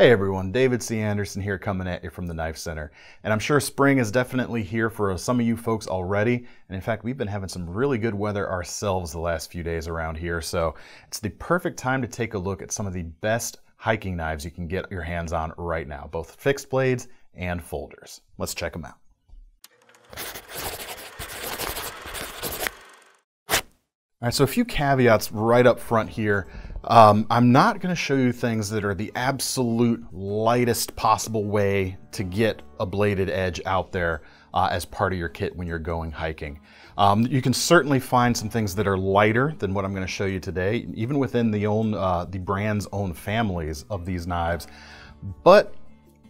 Hey everyone, David C. Anderson here coming at you from the Knife Center. And I'm sure spring is definitely here for some of you folks already. And in fact, we've been having some really good weather ourselves the last few days around here. So it's the perfect time to take a look at some of the best hiking knives you can get your hands on right now, both fixed blades and folders. Let's check them out. All right, so a few caveats right up front here. I'm not going to show you things that are the absolute lightest possible way to get a bladed edge out there as part of your kit when you're going hiking. You can certainly find some things that are lighter than what I'm going to show you today, even within the brand's own families of these knives. But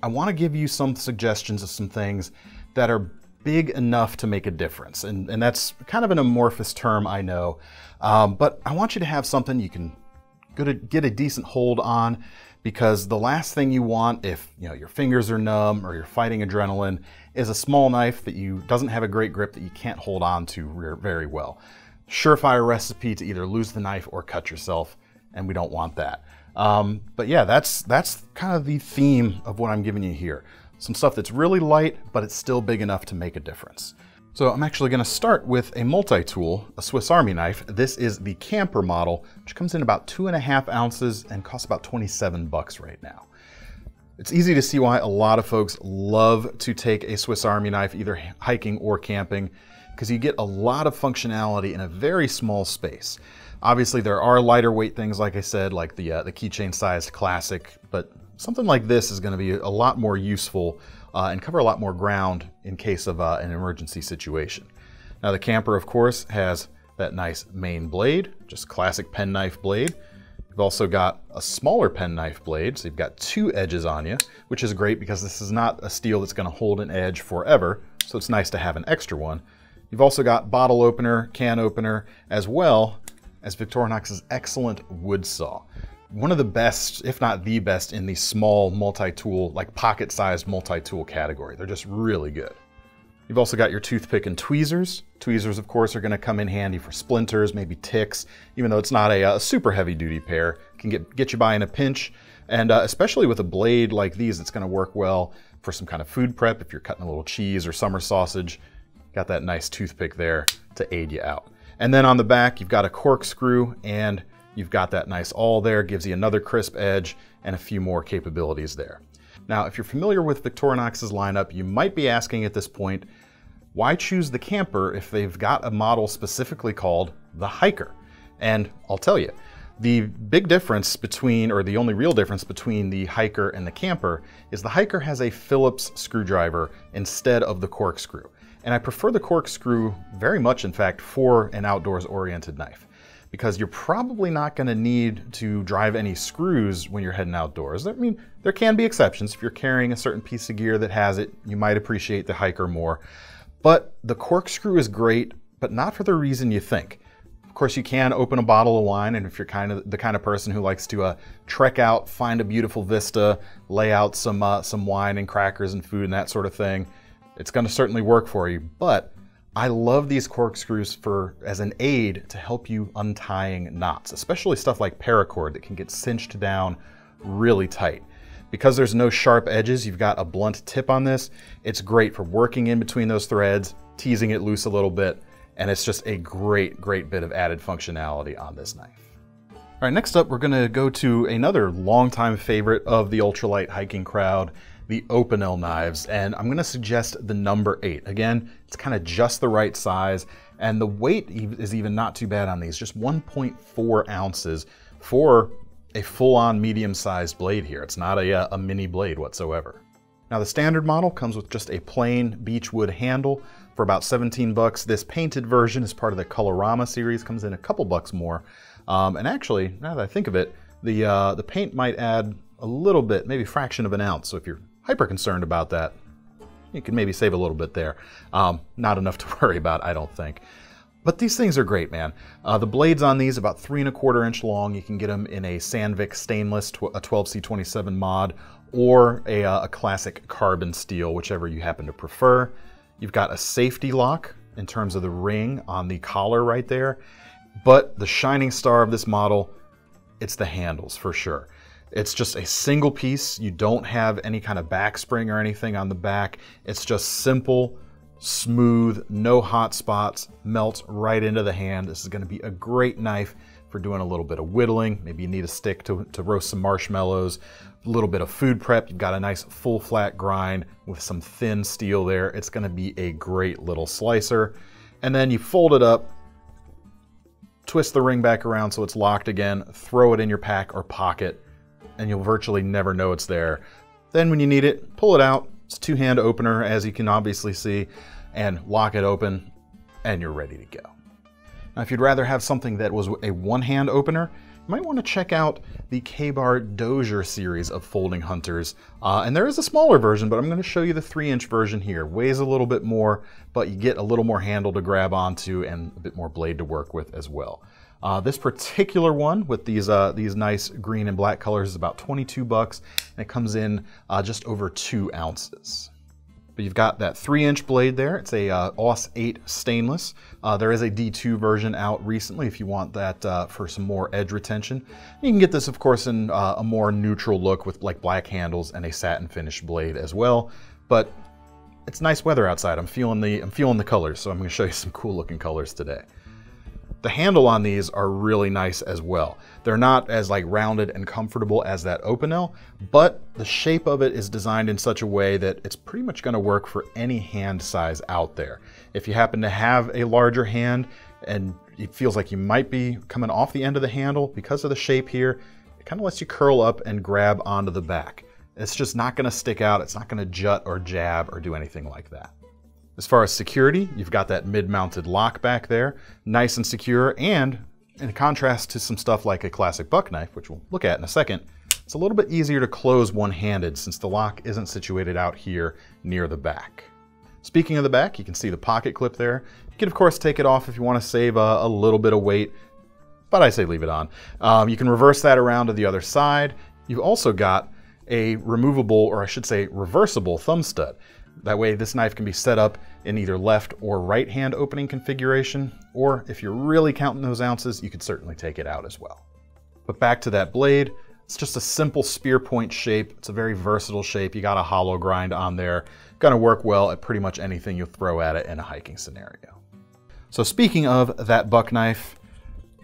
I want to give you some suggestions of some things that are big enough to make a difference. And that's kind of an amorphous term, I know, but I want you to have something you can get a decent hold on, because the last thing you want, if you know your fingers are numb or you're fighting adrenaline, is a small knife that doesn't have a great grip that you can't hold on to very well. Surefire recipe to either lose the knife or cut yourself, and we don't want that. But yeah, that's kind of the theme of what I'm giving you here. Some stuff that's really light, but it's still big enough to make a difference. So I'm actually going to start with a multi-tool, a Swiss Army knife. This is the Camper model, which comes in about 2.5 ounces and costs about 27 bucks right now. It's easy to see why a lot of folks love to take a Swiss Army knife, either hiking or camping, because you get a lot of functionality in a very small space. Obviously, there are lighter weight things, like I said, like the keychain-sized classic, but something like this is going to be a lot more useful and cover a lot more ground in case of an emergency situation. Now the Camper, of course, has that nice main blade, just classic penknife blade. You've also got a smaller penknife blade, so you've got two edges on you, which is great because this is not a steel that's going to hold an edge forever, so it's nice to have an extra one. You've also got bottle opener, can opener, as well as Victorinox's excellent wood saw. One of the best, if not the best, in the small multi-tool, like pocket-sized multi-tool category. They're just really good. You've also got your toothpick and tweezers. Tweezers, of course, are going to come in handy for splinters, maybe ticks, even though it's not a super heavy-duty pair. It can get you by in a pinch, and especially with a blade like these, it's going to work well for some kind of food prep. If you're cutting a little cheese or summer sausage, got that nice toothpick there to aid you out. And then on the back, you've got a corkscrew, and you've got that nice awl there, gives you another crisp edge and a few more capabilities there. Now, if you're familiar with Victorinox's lineup, you might be asking at this point, why choose the Camper if they've got a model specifically called the Hiker? And I'll tell you, the big difference between, or the only real difference between the Hiker and the Camper is the Hiker has a Phillips screwdriver instead of the corkscrew. And I prefer the corkscrew very much, in fact, for an outdoors-oriented knife, because you're probably not going to need to drive any screws when you're heading outdoors. I mean, there can be exceptions. If you're carrying a certain piece of gear that has it, you might appreciate the Hiker more. But the corkscrew is great, but not for the reason you think. Of course, you can open a bottle of wine, and if you're kind of the kind of person who likes to trek out, find a beautiful vista, lay out some wine and crackers and food and that sort of thing, it's going to certainly work for you. But I love these corkscrews as an aid to help you untying knots, especially stuff like paracord that can get cinched down really tight. Because there's no sharp edges, you've got a blunt tip on this. It's great for working in between those threads, teasing it loose a little bit, and it's just a great, great bit of added functionality on this knife. All right, next up, we're gonna go to another longtime favorite of the ultralight hiking crowd, the Opinel knives, and I'm gonna suggest the number 8. Again, it's kind of just the right size, and the weight is even not too bad on these, just 1.4 ounces for a full-on medium-sized blade here. It's not a mini blade whatsoever. Now the standard model comes with just a plain beechwood handle for about 17 bucks. This painted version is part of the Colorama series, comes in a couple bucks more. And actually, now that I think of it, the paint might add a little bit, maybe a fraction of an ounce. So if you're hyper concerned about that, you can maybe save a little bit there. Not enough to worry about, I don't think. But these things are great, man. The blades on these, about 3.25 inch long. You can get them in a Sandvik stainless, a 12C27 mod, or a classic carbon steel, whichever you happen to prefer. You've got a safety lock in terms of the ring on the collar right there. But the shining star of this model, it's the handles for sure. It's just a single piece. You don't have any kind of back spring or anything on the back. It's just simple, smooth, no hot spots, melts right into the hand. This is gonna be a great knife for doing a little bit of whittling. Maybe you need a stick to roast some marshmallows, a little bit of food prep. You've got a nice full flat grind with some thin steel there. It's gonna be a great little slicer. And then you fold it up, twist the ring back around so it's locked again, throw it in your pack or pocket, and you'll virtually never know it's there. Then when you need it, pull it out. It's a two-hand opener, as you can obviously see, and lock it open, and you're ready to go. Now, if you'd rather have something that was a one-hand opener, you might want to check out the KA-BAR Dozier series of folding hunters. And there is a smaller version, but I'm going to show you the 3-inch version here. Weighs a little bit more, but you get a little more handle to grab onto and a bit more blade to work with as well. This particular one with these nice green and black colors is about 22 bucks, and it comes in just over 2 ounces. But you've got that 3-inch blade there. It's a OS 8 stainless. There is a D2 version out recently if you want that for some more edge retention. You can get this, of course, in a more neutral look with like black handles and a satin finished blade as well. But it's nice weather outside. I'm feeling the colors, so I'm going to show you some cool looking colors today. The handle on these are really nice as well. They're not as like rounded and comfortable as that Opinel, but the shape of it is designed in such a way that it's pretty much going to work for any hand size out there. If you happen to have a larger hand and it feels like you might be coming off the end of the handle, because of the shape here, it kind of lets you curl up and grab onto the back. It's just not going to stick out. It's not going to jut or jab or do anything like that. As far as security, you've got that mid-mounted lock back there, nice and secure, and in contrast to some stuff like a classic buck knife, which we'll look at in a second, it's a little bit easier to close one-handed since the lock isn't situated out here near the back. Speaking of the back, you can see the pocket clip there. You can, of course, take it off if you want to save a little bit of weight, but I say leave it on. You can reverse that around to the other side. You've also got a removable, or I should say reversible, thumb stud. That way this knife can be set up in either left or right hand opening configuration, or if you're really counting those ounces, you could certainly take it out as well. But back to that blade, it's just a simple spear point shape. It's a very versatile shape. You got a hollow grind on there. Gonna work well at pretty much anything you throw at it in a hiking scenario. So speaking of that buck knife,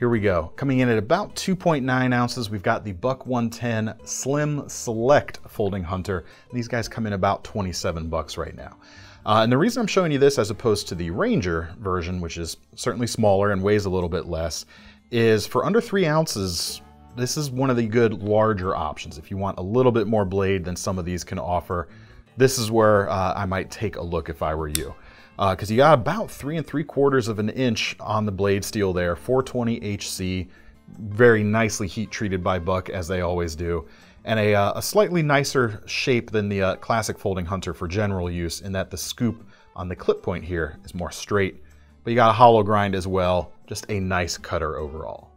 here we go. Coming in at about 2.9 ounces, we've got the Buck 110 Slim Select Folding Hunter. These guys come in about 27 bucks right now. And the reason I'm showing you this as opposed to the Ranger version, which is certainly smaller and weighs a little bit less, is for under 3 ounces, this is one of the good larger options. If you want a little bit more blade than some of these can offer, this is where I might take a look if I were you. Because you got about 3 3/4 of an inch on the blade steel there, 420 HC, very nicely heat treated by Buck as they always do, and a slightly nicer shape than the classic folding hunter for general use in that the scoop on the clip point here is more straight, but you got a hollow grind as well, just a nice cutter overall.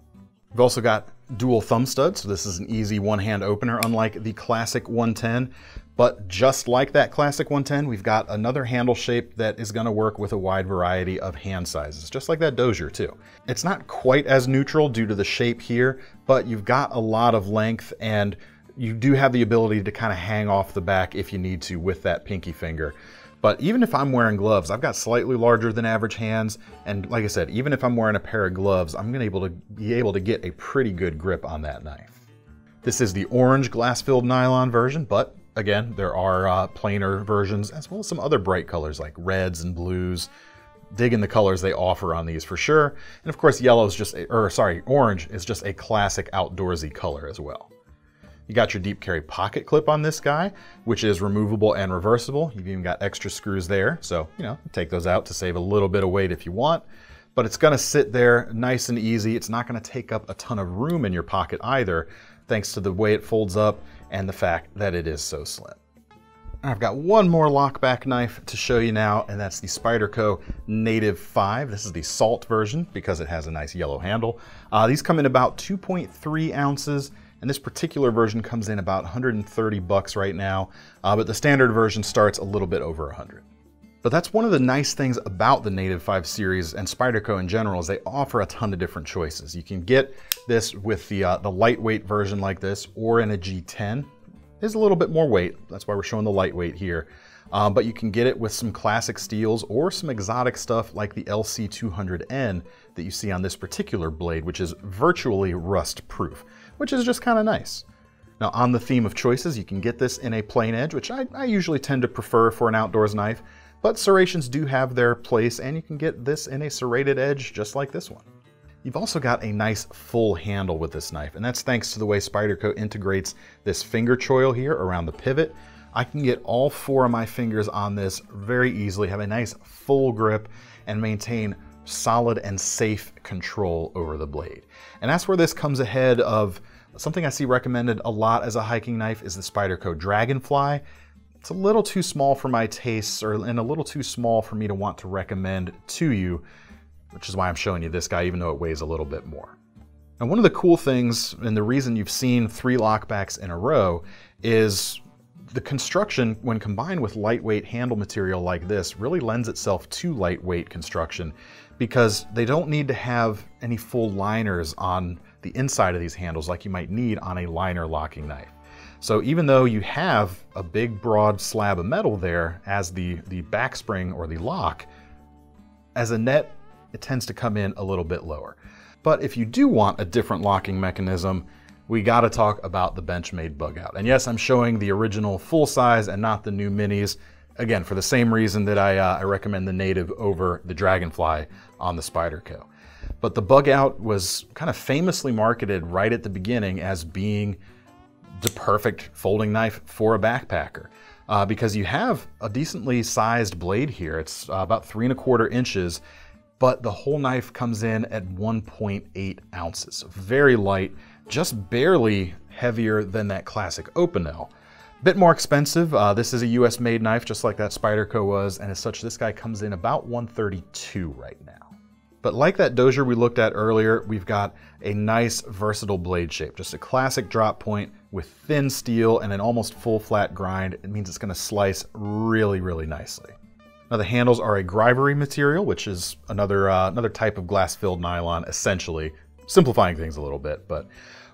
We've also got dual thumb studs, so this is an easy one-hand opener unlike the classic 110. But just like that classic 110, we've got another handle shape that is gonna work with a wide variety of hand sizes, just like that Dozier too. It's not quite as neutral due to the shape here, but you've got a lot of length and you do have the ability to kind of hang off the back if you need to with that pinky finger. But even if I'm wearing gloves, I've got slightly larger than average hands. And like I said, even if I'm wearing a pair of gloves, I'm gonna be able to get a pretty good grip on that knife. This is the orange glass-filled nylon version, but again, there are plainer versions as well as some other bright colors like reds and blues. Digging the colors they offer on these for sure. And of course, orange is just a classic outdoorsy color as well. You got your deep carry pocket clip on this guy, which is removable and reversible. You've even got extra screws there. So, you know, take those out to save a little bit of weight if you want, but it's gonna sit there nice and easy. It's not gonna take up a ton of room in your pocket either, thanks to the way it folds up and the fact that it is so slim. I've got one more lockback knife to show you now, and that's the Spyderco Native 5. This is the salt version because it has a nice yellow handle. These come in about 2.3 ounces, and this particular version comes in about 130 bucks right now, but the standard version starts a little bit over 100. But that's one of the nice things about the Native 5 series and Spyderco in general is they offer a ton of different choices. You can get this with the lightweight version like this, or in a G10. There's a little bit more weight. That's why we're showing the lightweight here. But you can get it with some classic steels or some exotic stuff like the LC200N that you see on this particular blade, which is virtually rust proof, which is just kind of nice. Now, on the theme of choices, you can get this in a plain edge, which I usually tend to prefer for an outdoors knife, but serrations do have their place, and you can get this in a serrated edge just like this one. You've also got a nice full handle with this knife, and that's thanks to the way Spyderco integrates this finger choil here around the pivot. I can get all four of my fingers on this very easily, have a nice full grip, and maintain solid and safe control over the blade. And that's where this comes ahead of something I see recommended a lot as a hiking knife is the Spyderco Dragonfly. It's a little too small for my tastes, and a little too small for me to want to recommend to you, which is why I'm showing you this guy, even though it weighs a little bit more. And one of the cool things, and the reason you've seen three lockbacks in a row, is the construction, when combined with lightweight handle material like this, really lends itself to lightweight construction because they don't need to have any full liners on the inside of these handles like you might need on a liner locking knife. So even though you have a big broad slab of metal there as the backspring or the lock, as a net, it tends to come in a little bit lower. But if you do want a different locking mechanism, we got to talk about the Benchmade Bugout. And yes, I'm showing the original full size and not the new minis. Again, for the same reason that I recommend the Native over the Dragonfly on the Spyderco. But the Bugout was kind of famously marketed right at the beginning as being the perfect folding knife for a backpacker. Because you have a decently sized blade here. It's about 3 1/4 inches. But the whole knife comes in at 1.8 ounces, so very light, just barely heavier than that classic Opinel. Bit more expensive. This is a US made knife, just like that Spyderco was, and as such, this guy comes in about 132 right now. But like that Dozier we looked at earlier, we've got a nice versatile blade shape, just a classic drop point with thin steel and an almost full flat grind. It means it's gonna slice really, really nicely. Now the handles are a Grivory material, which is another type of glass-filled nylon, essentially. Simplifying things a little bit, but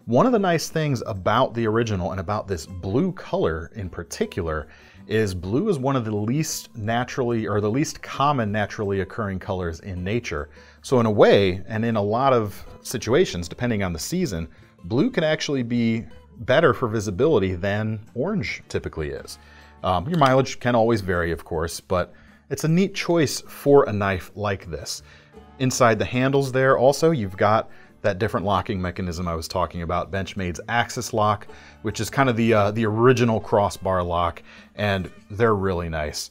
one of the nice things about the original and about this blue color in particular is blue is one of the least naturally, or the least common naturally occurring colors in nature. So in a way, and in a lot of situations, depending on the season, blue can actually be better for visibility than orange typically is. Your mileage can always vary, of course, but it's a neat choice for a knife like this. Inside the handles there also, you've got that different locking mechanism I was talking about, Benchmade's Axis Lock, which is kind of the original crossbar lock, and they're really nice.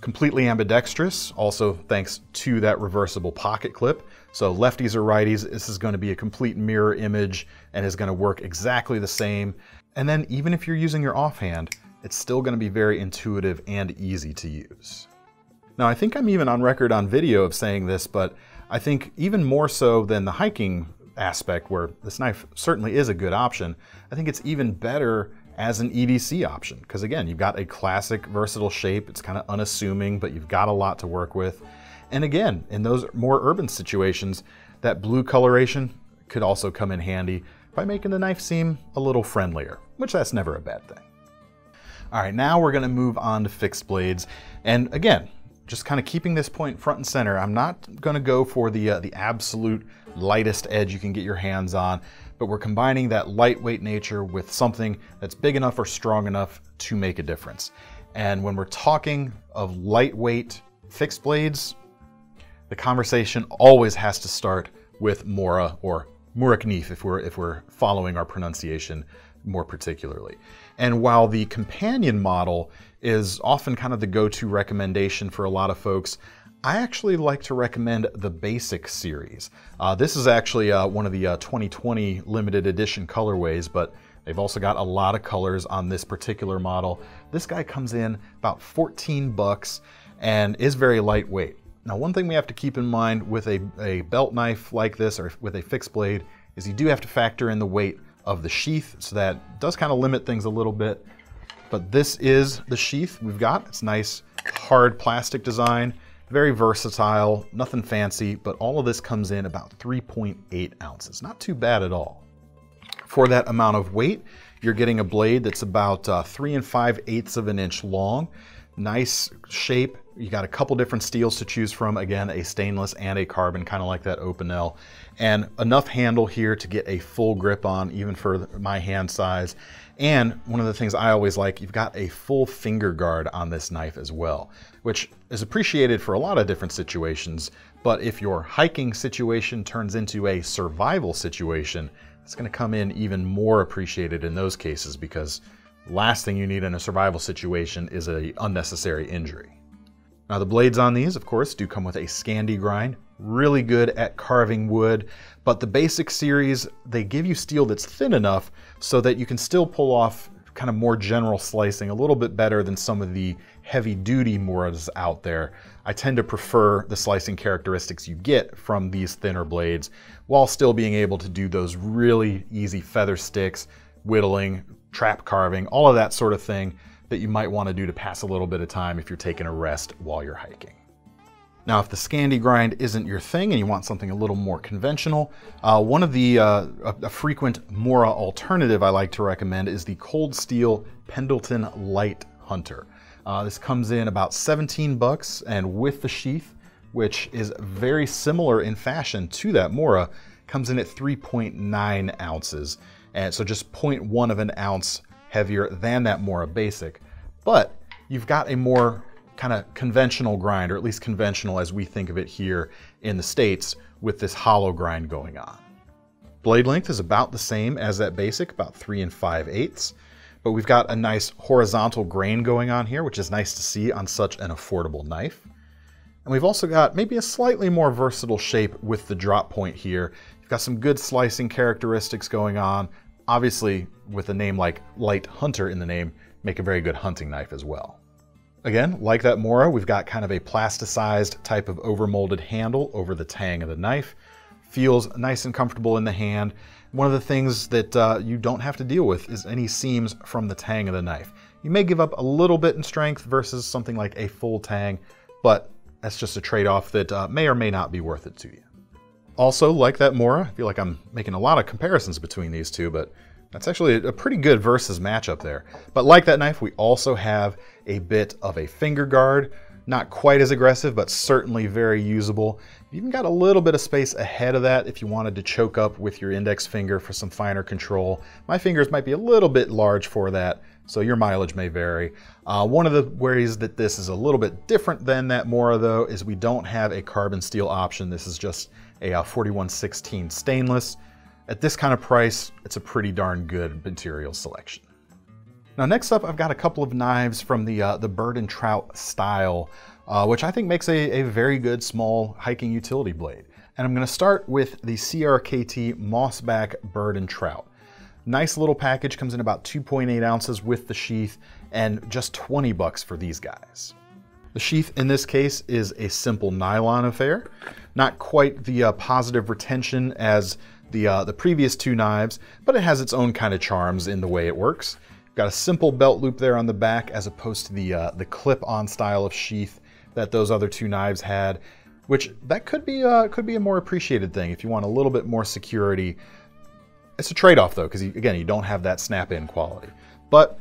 Completely ambidextrous, also thanks to that reversible pocket clip. So lefties or righties, this is going to be a complete mirror image and is going to work exactly the same. And then even if you're using your offhand, it's still going to be very intuitive and easy to use. Now, I think I'm even on record on video of saying this, but I think even more so than the hiking aspect, where this knife certainly is a good option, I think it's even better as an EDC option. Because again, you've got a classic versatile shape. It's kind of unassuming, but you've got a lot to work with. And again, in those more urban situations, that blue coloration could also come in handy by making the knife seem a little friendlier, which that's never a bad thing. All right, now we're going to move on to fixed blades. And again, just kind of keeping this point front and center, I'm not going to go for the absolute lightest edge you can get your hands on, but we're combining that lightweight nature with something that's big enough or strong enough to make a difference. And when we're talking of lightweight fixed blades, the conversation always has to start with Mora, or Morakniv if we're following our pronunciation more particularly. And while the companion model is often kind of the go-to recommendation for a lot of folks, I actually like to recommend the Basic series. This is actually one of the 2020 limited edition colorways, but they've also got a lot of colors on this particular model. This guy comes in about 14 bucks and is very lightweight. Now, one thing we have to keep in mind with a belt knife like this, or with a fixed blade, is you do have to factor in the weight of the sheath, so that does kind of limit things a little bit. But this is the sheath we've got. It's nice hard plastic design, Very versatile, nothing fancy, but all of this comes in about 3.8 ounces. Not too bad at all. For that amount of weight, you're getting a blade that's about 3 5/8 inches long. Nice shape. You got a couple different steels to choose from. Again, a stainless and a carbon, kind of like that Opinel. And enough handle here to get a full grip on, even for my hand size. And one of the things I always like, you've got a full finger guard on this knife as well, which is appreciated for a lot of different situations. But if your hiking situation turns into a survival situation, it's going to come in even more appreciated in those cases, because last thing you need in a survival situation is an unnecessary injury. Now the blades on these, of course, do come with a Scandi grind. Really good at carving wood, but the basic series, they give you steel that's thin enough so that you can still pull off kind of more general slicing a little bit better than some of the heavy duty Moras out there. I tend to prefer the slicing characteristics you get from these thinner blades while still being able to do those really easy feather sticks, whittling, trap carving, all of that sort of thing that you might want to do to pass a little bit of time if you're taking a rest while you're hiking. Now, if the Scandi grind isn't your thing and you want something a little more conventional, one of the a frequent Mora alternative I like to recommend is the Cold Steel Pendleton Light Hunter. This comes in about $17 and with the sheath, which is very similar in fashion to that Mora, comes in at 3.9 ounces. And so just 0.1 of an ounce heavier than that Mora Basic, but you've got a more kind of conventional grind, or at least conventional as we think of it here in the States, with this hollow grind going on. Blade length is about the same as that Basic, about 3 5/8, but we've got a nice horizontal grain going on here, which is nice to see on such an affordable knife. And we've also got maybe a slightly more versatile shape with the drop point here. You've got some good slicing characteristics going on. Obviously, with a name like Light Hunter in the name, make a very good hunting knife as well. Again, like that Mora, we've got kind of a plasticized type of overmolded handle over the tang of the knife. Feels nice and comfortable in the hand. One of the things that you don't have to deal with is any seams from the tang of the knife. You may give up a little bit in strength versus something like a full tang, but that's just a trade-off that may or may not be worth it to you. Also, like that Mora, I feel like I'm making a lot of comparisons between these two, but that's actually a pretty good versus matchup there. But like that knife, we also have a bit of a finger guard. Not quite as aggressive, but certainly very usable. You even got a little bit of space ahead of that if you wanted to choke up with your index finger for some finer control. My fingers might be a little bit large for that, so your mileage may vary. One of the ways that this is a little bit different than that Mora, though, is we don't have a carbon steel option. This is just a 4116 stainless. At this kind of price, it's a pretty darn good material selection. Now next up, I've got a couple of knives from the bird and trout style, which I think makes a very good small hiking utility blade. And I'm gonna start with the CRKT Mossback Bird and Trout. Nice little package, comes in about 2.8 ounces with the sheath, and just $20 for these guys. The sheath in this case is a simple nylon affair. Not quite the positive retention as the previous two knives, but it has its own kind of charms in the way it works. Got a simple belt loop there on the back as opposed to the clip-on style of sheath that those other two knives had, which that could be a more appreciated thing if you want a little bit more security. It's a trade-off though, because again, you don't have that snap-in quality. But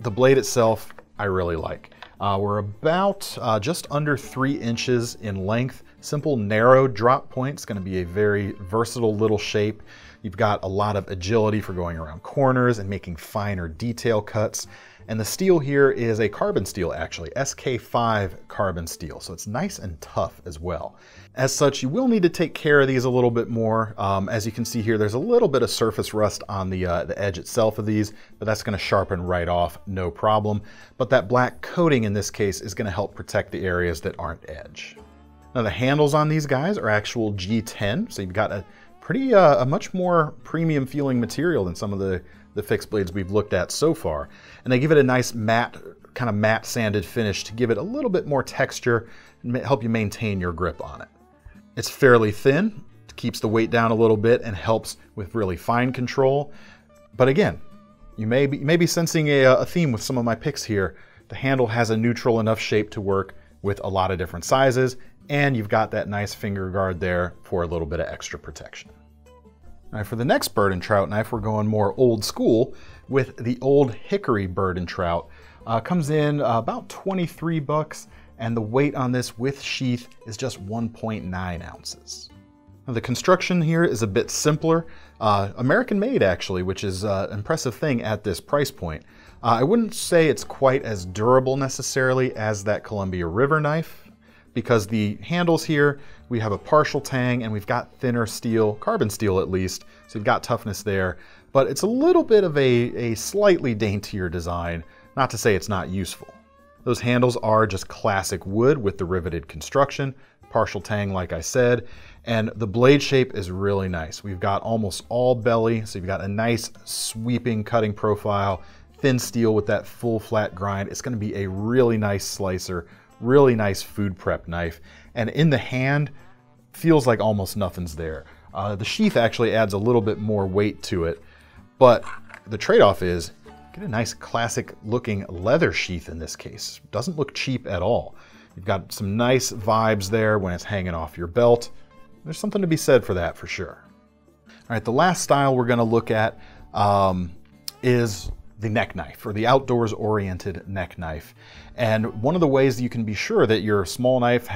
the blade itself, I really like. We're about just under 3 inches in length. Simple narrow drop point. It's going to be a very versatile little shape. You've got a lot of agility for going around corners and making finer detail cuts. And the steel here is a carbon steel, actually, SK5 carbon steel. So it's nice and tough as well. As such, you will need to take care of these a little bit more. As you can see here, there's a little bit of surface rust on the edge itself of these, but that's gonna sharpen right off, no problem. But that black coating in this case is gonna help protect the areas that aren't edge. Now the handles on these guys are actual G10, so you've got a much more premium feeling material than some of the fixed blades we've looked at so far. And they give it a nice matte, kind of matte sanded finish to give it a little bit more texture and help you maintain your grip on it. It's fairly thin, keeps the weight down a little bit and helps with really fine control. But again, you may be sensing a theme with some of my picks here. The handle has a neutral enough shape to work with a lot of different sizes, and you've got that nice finger guard there for a little bit of extra protection. Now for the next bird and trout knife, we're going more old school with the Old Hickory bird and trout. Comes in about 23 bucks, and the weight on this with sheath is just 1.9 ounces. Now the construction here is a bit simpler, American made actually, which is an impressive thing at this price point. I wouldn't say it's quite as durable necessarily as that Columbia River knife, because the handles here, we have a partial tang and we've got thinner steel, carbon steel at least, so you've got toughness there, but it's a little bit of a slightly daintier design, not to say it's not useful. Those handles are just classic wood with the riveted construction, partial tang like I said, and the blade shape is really nice. We've got almost all belly, so you've got a nice sweeping cutting profile, thin steel with that full flat grind. It's gonna be a really nice slicer, really nice food prep knife, and in the hand feels like almost nothing's there. The sheath actually adds a little bit more weight to it, but the trade-off is get a nice classic looking leather sheath in this case. Doesn't look cheap at all. You've got some nice vibes there when it's hanging off your belt. There's something to be said for that for sure. All right, the last style we're gonna look at is the neck knife, or the outdoors oriented neck knife. And one of the ways that you can be sure that your small knife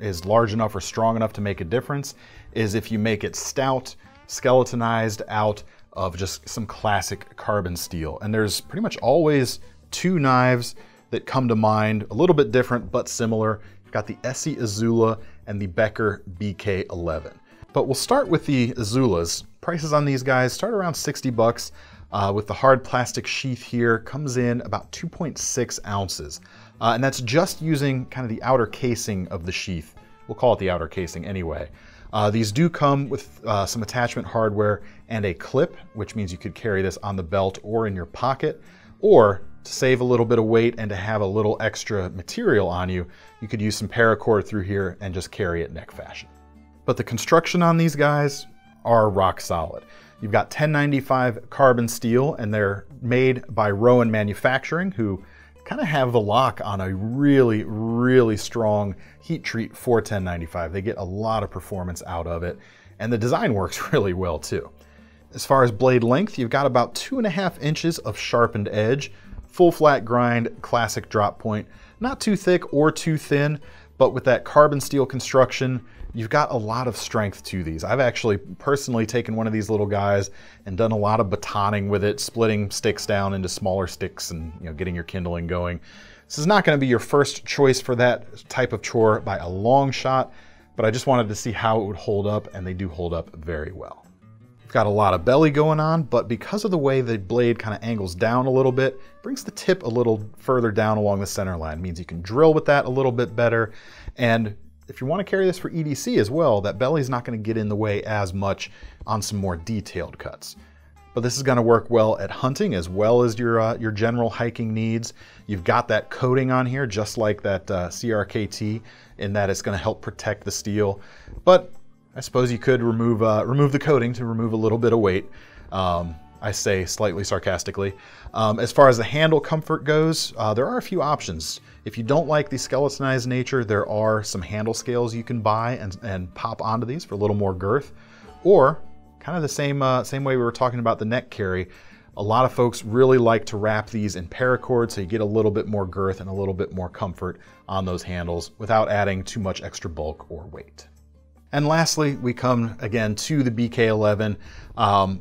is large enough or strong enough to make a difference is if you make it stout, skeletonized out of just some classic carbon steel. And there's pretty much always two knives that come to mind, a little bit different but similar. You've got the ESEE Izula and the Becker BK 11. But we'll start with the Izulas. Prices on these guys start around 60 bucks. With the hard plastic sheath here, comes in about 2.6 ounces. And that's just using kind of the outer casing of the sheath. We'll call it the outer casing anyway. These do come with some attachment hardware and a clip, which means you could carry this on the belt or in your pocket, or to save a little bit of weight and to have a little extra material on you, you could use some paracord through here and just carry it neck fashion. But the construction on these guys are rock solid. You've got 1095 carbon steel, and they're made by Rowan Manufacturing, who kind of have the lock on a really, really strong heat treat for 1095. They get a lot of performance out of it, and the design works really well too. As far as blade length, you've got about 2.5 inches of sharpened edge, full flat grind, classic drop point, not too thick or too thin, but with that carbon steel construction, you've got a lot of strength to these. I've actually personally taken one of these little guys and done a lot of batoning with it, splitting sticks down into smaller sticks and, you know, getting your kindling going. This is not going to be your first choice for that type of chore by a long shot, but I just wanted to see how it would hold up, and they do hold up very well. You've got a lot of belly going on, but because of the way the blade kind of angles down a little bit, brings the tip a little further down along the center line. It means you can drill with that a little bit better, and if you want to carry this for EDC as well, that belly's not going to get in the way as much on some more detailed cuts. But this is going to work well at hunting as well as your general hiking needs. You've got that coating on here, just like that CRKT, in that it's going to help protect the steel. But I suppose you could remove the coating to remove a little bit of weight. I say slightly sarcastically. As far as the handle comfort goes, there are a few options. If you don't like the skeletonized nature, there are some handle scales you can buy and pop onto these for a little more girth. Or kind of the same way we were talking about the neck carry, a lot of folks really like to wrap these in paracord so you get a little bit more girth and a little bit more comfort on those handles without adding too much extra bulk or weight. And lastly, we come again to the BK11,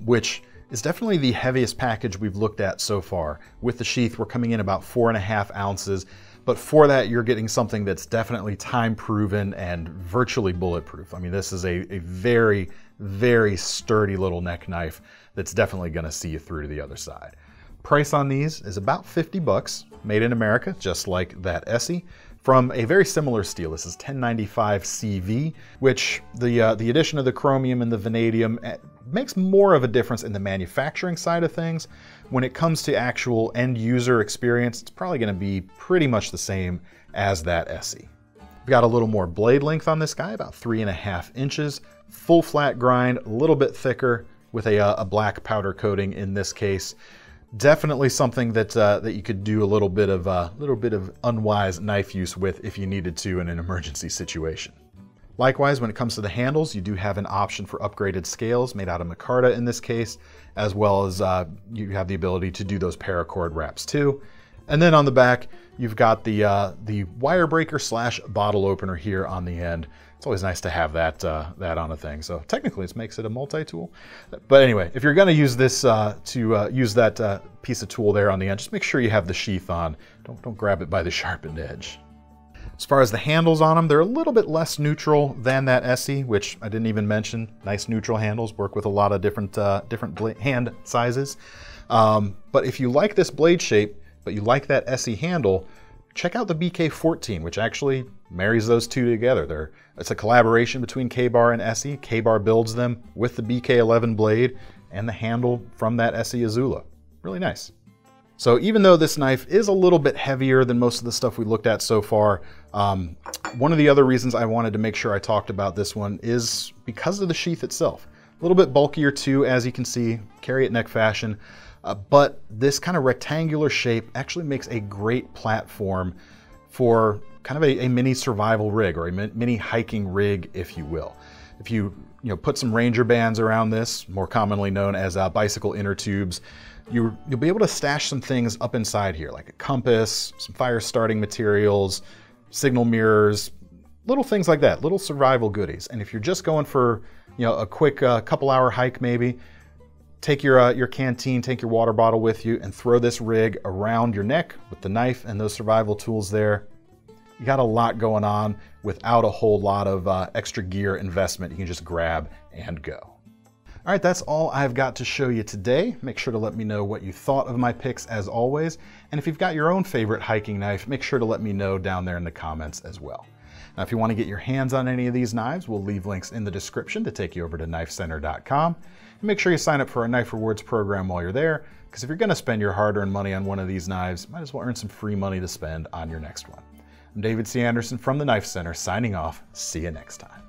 which is definitely the heaviest package we've looked at so far. With the sheath, we're coming in about 4.5 ounces, but for that, you're getting something that's definitely time-proven and virtually bulletproof. I mean, this is a very, very sturdy little neck knife that's definitely gonna see you through to the other side. Price on these is about 50 bucks, made in America, just like that ESEE, from a very similar steel. This is 1095 CV, which the addition of the chromium and the vanadium makes more of a difference in the manufacturing side of things. When it comes to actual end user experience, it's probably gonna be pretty much the same as that ESEE. We've got a little more blade length on this guy, about 3.5 inches, full flat grind, a little bit thicker with a black powder coating in this case. Definitely something that that you could do a little bit of unwise knife use with if you needed to in an emergency situation. Likewise, when it comes to the handles, you do have an option for upgraded scales made out of micarta in this case, as well as you have the ability to do those paracord wraps too. And then on the back, you've got the wire breaker slash bottle opener here on the end. It's always nice to have that that on a thing. So technically, it makes it a multi-tool. But anyway, if you're going to use this use that piece of tool there on the end, just make sure you have the sheath on. Don't grab it by the sharpened edge. As far as the handles on them, they're a little bit less neutral than that ESEE, which I didn't even mention. Nice neutral handles, work with a lot of different hand sizes. But if you like this blade shape, but you like that ESEE handle, check out the BK 14, which actually marries those two together. It's a collaboration between KA-BAR and ESEE. KA-BAR builds them with the BK 11 blade and the handle from that ESEE Izula. Really nice. So even though this knife is a little bit heavier than most of the stuff we looked at so far, one of the other reasons I wanted to make sure I talked about this one is because of the sheath itself. A little bit bulkier too, as you can see, carry it neck fashion. But this kind of rectangular shape actually makes a great platform for kind of a mini survival rig or a mini hiking rig, if you will. If you put some ranger bands around this, more commonly known as bicycle inner tubes, you'll be able to stash some things up inside here, like a compass, some fire starting materials, signal mirrors, little things like that, little survival goodies. And if you're just going for a quick couple-hour hike maybe, take your canteen, take your water bottle with you, and throw this rig around your neck with the knife and those survival tools there. You got a lot going on without a whole lot of extra gear investment. You can just grab and go. All right, that's all I've got to show you today. Make sure to let me know what you thought of my picks as always. And if you've got your own favorite hiking knife, make sure to let me know down there in the comments as well. Now, if you want to get your hands on any of these knives, we'll leave links in the description to take you over to knifecenter.com. And make sure you sign up for our Knife Rewards program while you're there, because if you're going to spend your hard-earned money on one of these knives, might as well earn some free money to spend on your next one. I'm David C. Anderson from the Knife Center, signing off. See you next time.